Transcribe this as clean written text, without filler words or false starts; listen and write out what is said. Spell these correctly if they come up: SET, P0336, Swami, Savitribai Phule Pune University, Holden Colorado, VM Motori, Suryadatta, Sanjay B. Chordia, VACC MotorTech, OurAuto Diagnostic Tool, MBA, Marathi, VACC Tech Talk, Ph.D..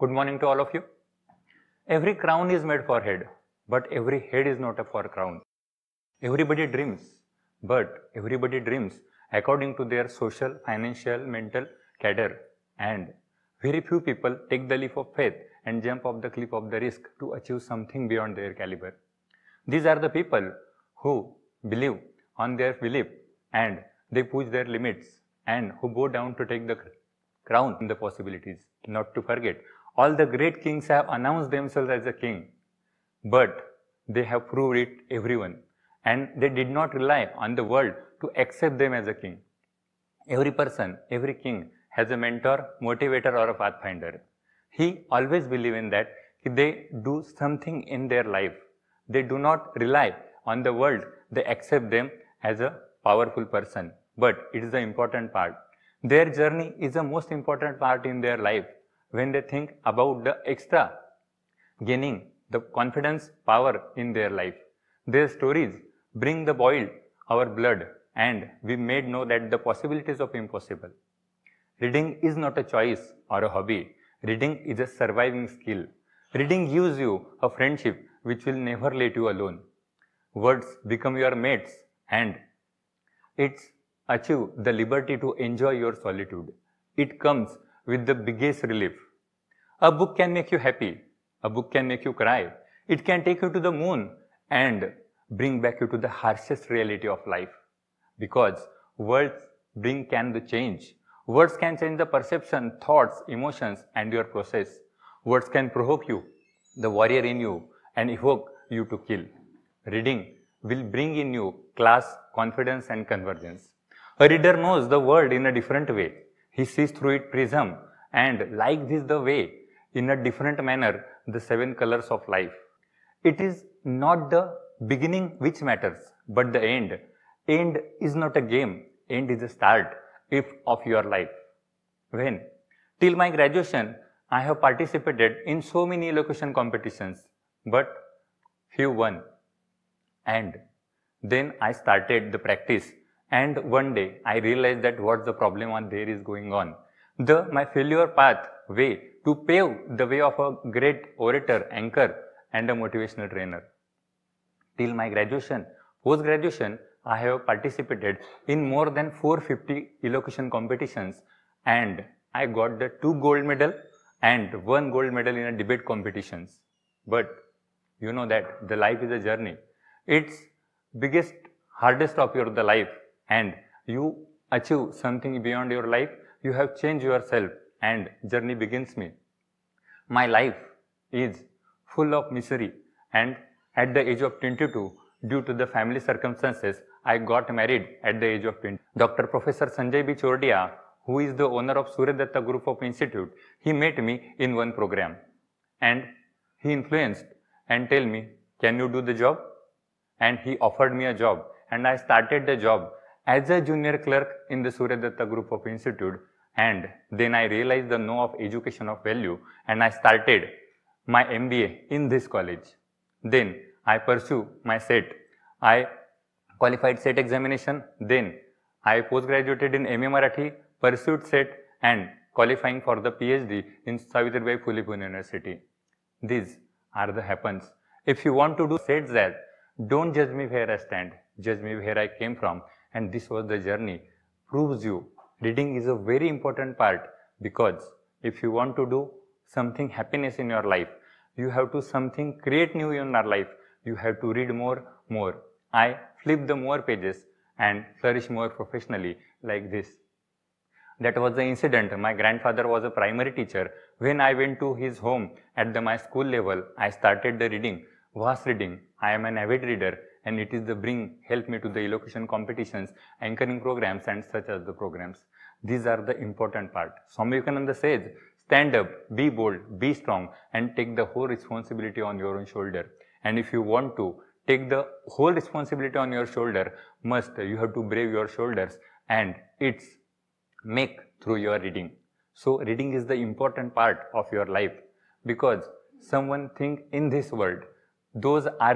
Good morning to all of you. Every crown is made for head, but every head is not for crown. Everybody dreams, but everybody dreams according to their social, financial, mental cadre, and very few people take the leap of faith and jump off the cliff of the risk to achieve something beyond their caliber. These are the people who believe on their belief and they push their limits and who go down to take the crown in the possibilities. Not to forget, all the great kings have announced themselves as a king, but they have proved it everyone, and they did not rely on the world to accept them as a king. Every person, every king has a mentor, motivator or a pathfinder. He always believes in that they do something in their life. They do not rely on the world, they accept them as a powerful person. But it is the important part. Their journey is the most important part in their life when they think about the extra, gaining the confidence, power in their life. Their stories bring the boil our blood and we made know that the possibilities of impossible. Reading is not a choice or a hobby. Reading is a surviving skill. Reading gives you a friendship which will never let you alone. Words become your mates and it's achieve the liberty to enjoy your solitude. It comes with the biggest relief. A book can make you happy. A book can make you cry. It can take you to the moon and bring back you to the harshest reality of life. Because words can change. Words can change the perception, thoughts, emotions and your process. Words can provoke you, the warrior in you, and evoke you to kill. Reading will bring in you class, confidence and convergence. A reader knows the world in a different way. He sees through its prism and like this the way, in a different manner, the seven colors of life. It is not the beginning which matters, but the end. End is not a game. End is a start of your life. When? Till my graduation, I have participated in so many elocution competitions, but few won. And then I started the practice. And one day, I realized that what's the problem on there is going on. My failure pathway to pave the way of a great orator, anchor and a motivational trainer. Till my graduation, post-graduation, I have participated in more than 450 elocution competitions and I got the 2 gold medals and 1 gold medal in a debate competitions. But you know that the life is a journey. It's biggest, hardest of your life. And you achieve something beyond your life, you have changed yourself and journey begins me. My life is full of misery and at the age of 22, due to the family circumstances, I got married at the age of 20. Dr. Professor Sanjay B. Chordia, who is the owner of Suryadatta Group of Institute, he met me in one program and he influenced and tell me, can you do the job? And he offered me a job and I started the job as a junior clerk in the Suryadatta Group of Institute, and then I realized the know of education of value and I started my MBA in this college. Then I pursue my SET. I qualified SET examination, then I postgraduated in MA Marathi, pursued SET and qualifying for the PhD in Savitribai Phule Pune University. These are the happens. If you want to do SETs that, don't judge me where I stand, judge me where I came from. And this was the journey, proves you reading is a very important part, because if you want to do something happiness in your life, you have to something create new in your life, you have to read more. I flip the more pages and flourish more professionally like this. That was the incident. My grandfather was a primary teacher. When I went to his home at my school level, I started the reading, vast reading. I am an avid reader. And it is the help me to the elocution competitions, anchoring programs and such as the programs. These are the important part. Swami Vivekananda says, stand up, be bold, be strong and take the whole responsibility on your own shoulder. And if you want to take the whole responsibility on your shoulder, you have to brave your shoulders and it's make through your reading. So reading is the important part of your life, because someone think in this world, those are